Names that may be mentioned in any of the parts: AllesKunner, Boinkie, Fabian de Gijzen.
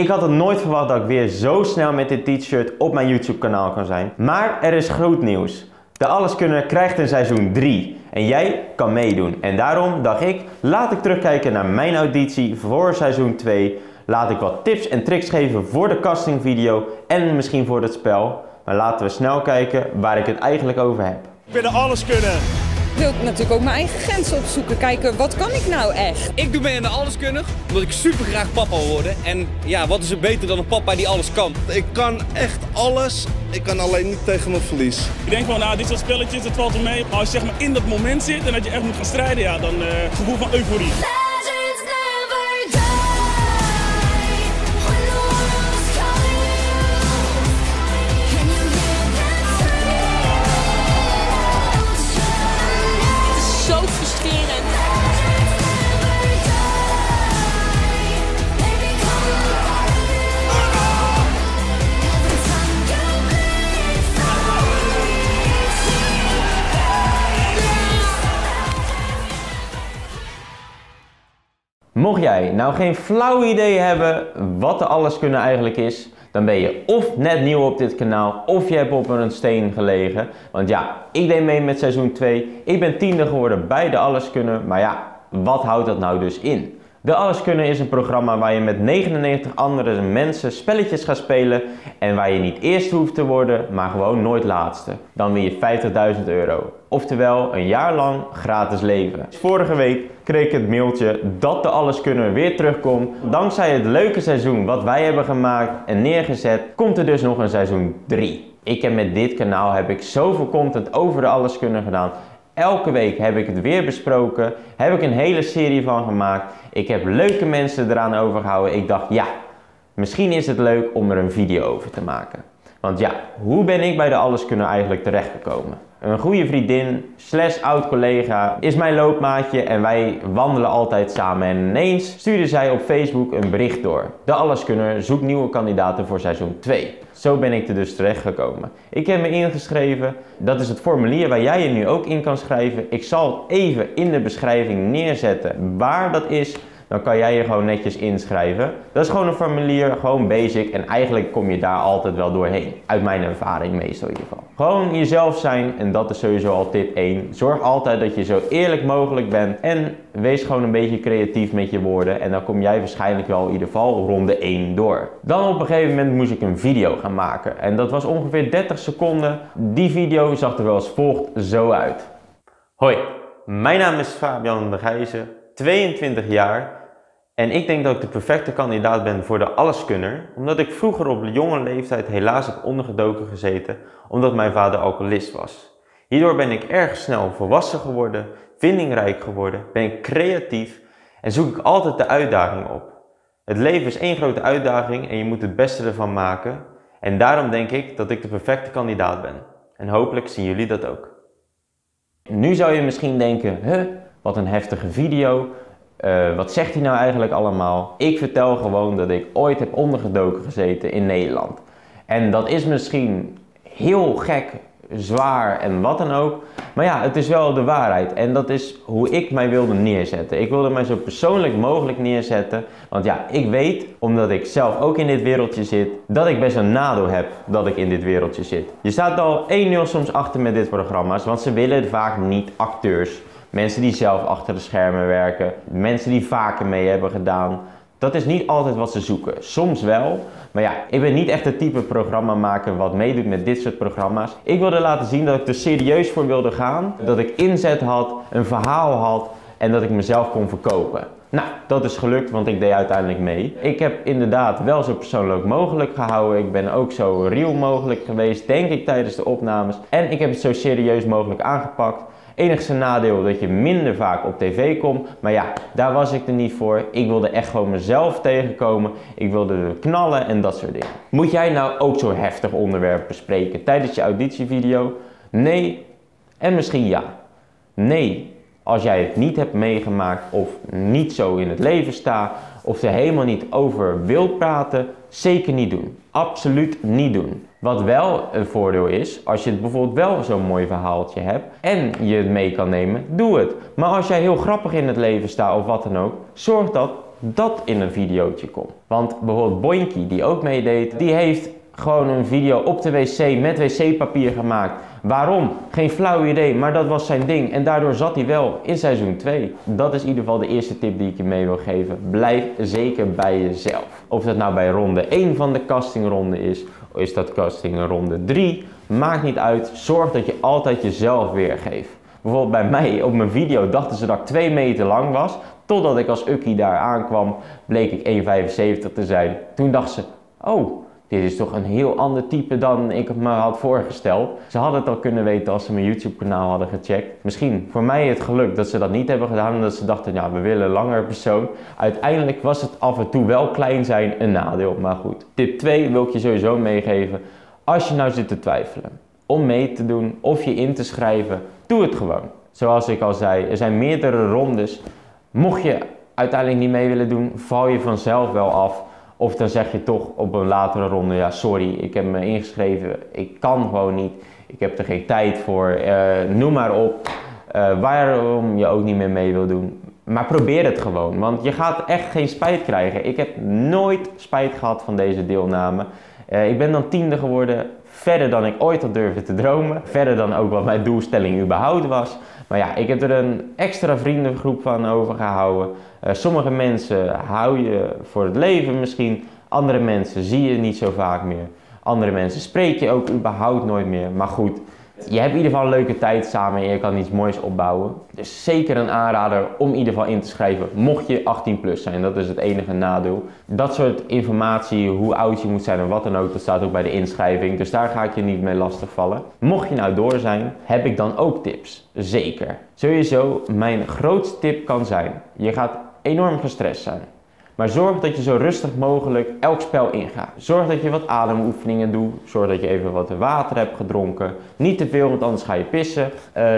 Ik had het nooit verwacht dat ik weer zo snel met dit t-shirt op mijn YouTube kanaal kan zijn. Maar er is groot nieuws. De AllesKunner krijgt een seizoen 3 en jij kan meedoen. En daarom dacht ik, laat ik terugkijken naar mijn auditie voor seizoen 2. Laat ik wat tips en tricks geven voor de castingvideo en misschien voor het spel. Maar laten we snel kijken waar ik het eigenlijk over heb. Ik ben de AllesKunner. Ik wil natuurlijk ook mijn eigen grenzen opzoeken. Kijken, wat kan ik nou echt? Ik doe mee aan de AllesKunner, omdat ik super graag papa wil worden. En ja, wat is er beter dan een papa die alles kan? Ik kan echt alles. Ik kan alleen niet tegen mijn verlies. Ik denk wel, nou, dit soort spelletjes, het valt er mee. Maar als je zeg maar in dat moment zit en dat je echt moet gaan strijden, ja, dan het gevoel van euforie. Mocht jij nou geen flauw idee hebben wat de AllesKunner eigenlijk is, dan ben je of net nieuw op dit kanaal of je hebt op een steen gelegen. Want ja, ik deed mee met seizoen 2. Ik ben 10e geworden bij de AllesKunner. Maar ja, wat houdt dat nou dus in? De AllesKunner is een programma waar je met 99 andere mensen spelletjes gaat spelen en waar je niet eerst hoeft te worden, maar gewoon nooit laatste. Dan win je 50.000 euro. Oftewel een jaar lang gratis leven. Vorige week kreeg ik het mailtje dat de AllesKunner weer terugkomt. Dankzij het leuke seizoen wat wij hebben gemaakt en neergezet, komt er dus nog een seizoen 3. Ik heb met dit kanaal zoveel content over de AllesKunner gedaan. Elke week heb ik het weer besproken, heb ik een hele serie van gemaakt. Ik heb leuke mensen eraan overgehouden. Ik dacht, ja, misschien is het leuk om er een video over te maken. Want ja, hoe ben ik bij de AllesKunner eigenlijk terechtgekomen? Een goede vriendin / oud collega is mijn loopmaatje en wij wandelen altijd samen. En ineens stuurde zij op Facebook een bericht door. De AllesKunner zoekt nieuwe kandidaten voor seizoen 2. Zo ben ik er dus terechtgekomen. Ik heb me ingeschreven. Dat is het formulier waar jij je nu ook in kan schrijven. Ik zal even in de beschrijving neerzetten waar dat is. Dan kan jij je gewoon netjes inschrijven. Dat is gewoon een formulier, gewoon basic. En eigenlijk kom je daar altijd wel doorheen. Uit mijn ervaring meestal in ieder geval. Gewoon jezelf zijn en dat is sowieso al tip 1. Zorg altijd dat je zo eerlijk mogelijk bent. En wees gewoon een beetje creatief met je woorden. En dan kom jij waarschijnlijk wel in ieder geval ronde 1 door. Dan op een gegeven moment moest ik een video gaan maken. En dat was ongeveer 30 seconden. Die video zag er wel als volgt zo uit. Hoi, mijn naam is Fabian de Gijzen, 22 jaar. En ik denk dat ik de perfecte kandidaat ben voor de AllesKunner, omdat ik vroeger op jonge leeftijd helaas heb ondergedoken gezeten, omdat mijn vader alcoholist was. Hierdoor ben ik erg snel volwassen geworden, vindingrijk geworden, ben ik creatief en zoek ik altijd de uitdaging op. Het leven is één grote uitdaging en je moet het beste ervan maken. En daarom denk ik dat ik de perfecte kandidaat ben. En hopelijk zien jullie dat ook. Nu zou je misschien denken, wat een heftige video. Wat zegt hij nou eigenlijk allemaal? Ik vertel gewoon dat ik ooit heb ondergedoken gezeten in Nederland. En dat is misschien heel gek, zwaar en wat dan ook. Maar ja, het is wel de waarheid. En dat is hoe ik mij wilde neerzetten. Ik wilde mij zo persoonlijk mogelijk neerzetten. Want ja, ik weet, omdat ik zelf ook in dit wereldje zit, dat ik best een nadeel heb dat ik in dit wereldje zit. Je staat al 1-0 soms achter met dit programma's, want ze willen vaak niet acteurs. Mensen die zelf achter de schermen werken, mensen die vaker mee hebben gedaan. Dat is niet altijd wat ze zoeken. Soms wel, maar ja, ik ben niet echt het type programmamaker wat meedoet met dit soort programma's. Ik wilde laten zien dat ik er serieus voor wilde gaan, dat ik inzet had, een verhaal had en dat ik mezelf kon verkopen. Nou, dat is gelukt, want ik deed uiteindelijk mee. Ik heb inderdaad wel zo persoonlijk mogelijk gehouden. Ik ben ook zo real mogelijk geweest, denk ik, tijdens de opnames. En ik heb het zo serieus mogelijk aangepakt. Enigste nadeel dat je minder vaak op tv komt. Maar ja, daar was ik er niet voor. Ik wilde echt gewoon mezelf tegenkomen. Ik wilde er knallen en dat soort dingen. Moet jij nou ook zo'n heftig onderwerp bespreken tijdens je auditievideo? Nee. En misschien ja. Nee. Als jij het niet hebt meegemaakt of niet zo in het leven staat of er helemaal niet over wilt praten, zeker niet doen. Absoluut niet doen. Wat wel een voordeel is, als je het bijvoorbeeld wel zo'n mooi verhaaltje hebt en je het mee kan nemen, doe het. Maar als jij heel grappig in het leven staat of wat dan ook, zorg dat dat in een videootje komt. Want bijvoorbeeld Boinkie, die ook meedeed, die heeft gewoon een video op de wc met wc-papier gemaakt. Waarom? Geen flauw idee, maar dat was zijn ding. En daardoor zat hij wel in seizoen 2. Dat is in ieder geval de eerste tip die ik je mee wil geven. Blijf zeker bij jezelf. Of dat nou bij ronde 1 van de castingronde is, of is dat casting ronde 3. Maakt niet uit, zorg dat je altijd jezelf weergeeft. Bijvoorbeeld bij mij op mijn video dachten ze dat ik 2 meter lang was. Totdat ik als Ukkie daar aankwam, bleek ik 1,75 te zijn. Toen dacht ze, oh, dit is toch een heel ander type dan ik me had voorgesteld. Ze hadden het al kunnen weten als ze mijn YouTube-kanaal hadden gecheckt. Misschien voor mij het geluk dat ze dat niet hebben gedaan. Omdat ze dachten, ja, we willen een langer persoon. Uiteindelijk was het af en toe wel klein zijn een nadeel, maar goed. Tip 2 wil ik je sowieso meegeven. Als je nou zit te twijfelen om mee te doen of je in te schrijven, doe het gewoon. Zoals ik al zei, er zijn meerdere rondes. Mocht je uiteindelijk niet mee willen doen, val je vanzelf wel af. Of dan zeg je toch op een latere ronde, ja sorry, ik heb me ingeschreven, ik kan gewoon niet, ik heb er geen tijd voor, noem maar op. Waarom je ook niet meer mee wil doen. Maar probeer het gewoon, want je gaat echt geen spijt krijgen. Ik heb nooit spijt gehad van deze deelname. Ik ben dan 10e geworden, verder dan ik ooit had durven te dromen. Verder dan ook wat mijn doelstelling überhaupt was. Maar ja, ik heb er een extra vriendengroep van overgehouden. Sommige mensen hou je voor het leven misschien. Andere mensen zie je niet zo vaak meer. Andere mensen spreek je ook überhaupt nooit meer. Maar goed, je hebt in ieder geval een leuke tijd samen en je kan iets moois opbouwen. Dus zeker een aanrader om in ieder geval in te schrijven, mocht je 18 plus zijn. Dat is het enige nadeel. Dat soort informatie, hoe oud je moet zijn en wat dan ook, dat staat ook bij de inschrijving. Dus daar ga ik je niet mee lastigvallen. Mocht je nou door zijn, heb ik dan ook tips. Zeker. Sowieso, mijn grootste tip kan zijn, je gaat enorm gestrest zijn. Maar zorg dat je zo rustig mogelijk elk spel ingaat. Zorg dat je wat ademoefeningen doet. Zorg dat je even wat water hebt gedronken. Niet te veel, want anders ga je pissen.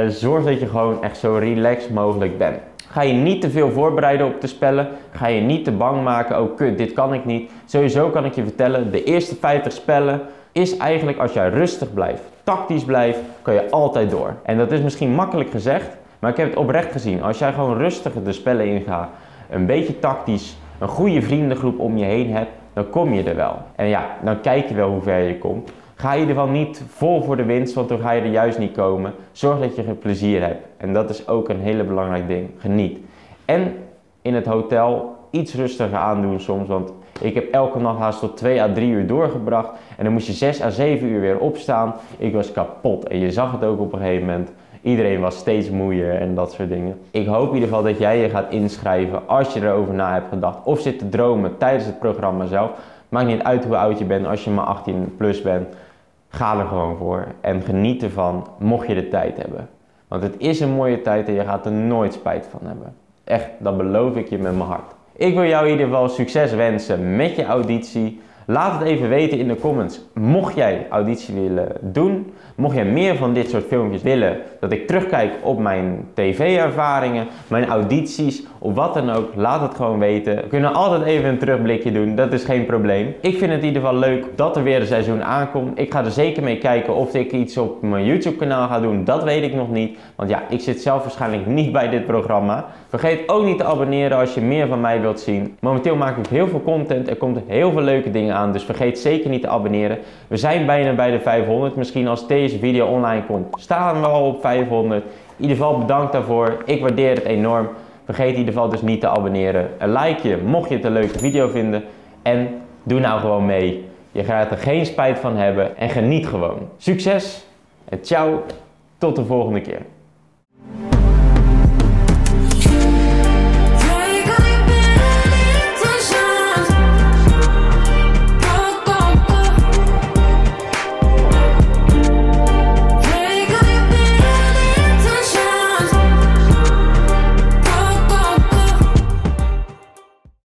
Zorg dat je gewoon echt zo relaxed mogelijk bent. Ga je niet te veel voorbereiden op de spellen. Ga je niet te bang maken. Oh kut, dit kan ik niet. Sowieso kan ik je vertellen, de eerste 50 spellen is eigenlijk als jij rustig blijft, tactisch blijft, kan je altijd door. En dat is misschien makkelijk gezegd, maar ik heb het oprecht gezien. Als jij gewoon rustig de spellen ingaat, een beetje tactisch, een goede vriendengroep om je heen hebt, dan kom je er wel. En ja, dan kijk je wel hoe ver je komt. Ga in ieder geval niet vol voor de winst, want dan ga je er juist niet komen. Zorg dat je plezier hebt. En dat is ook een hele belangrijk ding. Geniet. En in het hotel iets rustiger aandoen soms, want ik heb elke nacht haast tot 2 à 3 uur doorgebracht. En dan moest je 6 à 7 uur weer opstaan. Ik was kapot en je zag het ook op een gegeven moment. Iedereen was steeds moeier en dat soort dingen. Ik hoop in ieder geval dat jij je gaat inschrijven als je erover na hebt gedacht. Of zit te dromen tijdens het programma zelf. Maakt niet uit hoe oud je bent. Als je maar 18 plus bent, ga er gewoon voor. En geniet ervan, mocht je de tijd hebben. Want het is een mooie tijd en je gaat er nooit spijt van hebben. Echt, dat beloof ik je met mijn hart. Ik wil jou in ieder geval succes wensen met je auditie. Laat het even weten in de comments, mocht jij auditie willen doen, mocht jij meer van dit soort filmpjes willen, dat ik terugkijk op mijn tv-ervaringen, mijn audities, of wat dan ook, laat het gewoon weten. We kunnen altijd even een terugblikje doen, dat is geen probleem. Ik vind het in ieder geval leuk dat er weer een seizoen aankomt. Ik ga er zeker mee kijken of ik iets op mijn YouTube-kanaal ga doen, dat weet ik nog niet. Want ja, ik zit zelf waarschijnlijk niet bij dit programma. Vergeet ook niet te abonneren als je meer van mij wilt zien. Momenteel maak ik heel veel content, er komt heel veel leuke dingen aan, dus vergeet zeker niet te abonneren. We zijn bijna bij de 500. Misschien als deze video online komt, staan we al op 500. In ieder geval bedankt daarvoor. Ik waardeer het enorm. Vergeet in ieder geval dus niet te abonneren. Een likeje mocht je het een leuke video vinden. En doe nou gewoon mee. Je gaat er geen spijt van hebben en geniet gewoon. Succes en ciao. Tot de volgende keer.